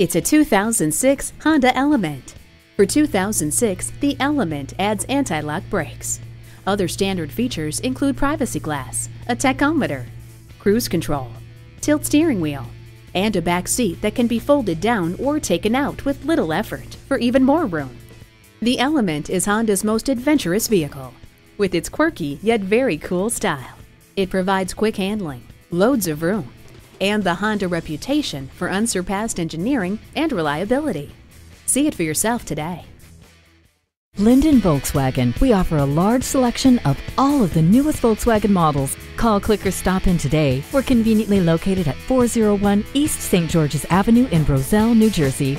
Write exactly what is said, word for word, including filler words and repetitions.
It's a two thousand six Honda Element. For two thousand six, the Element adds anti-lock brakes. Other standard features include privacy glass, a tachometer, cruise control, tilt steering wheel, and a back seat that can be folded down or taken out with little effort for even more room. The Element is Honda's most adventurous vehicle, with its quirky yet very cool style. It provides quick handling, loads of room, and the Honda reputation for unsurpassed engineering and reliability. See it for yourself today. Linden Volkswagen, we offer a large selection of all of the newest Volkswagen models. Call, click, or stop in today. We're conveniently located at four oh one East Saint George's Avenue in Roselle, New Jersey.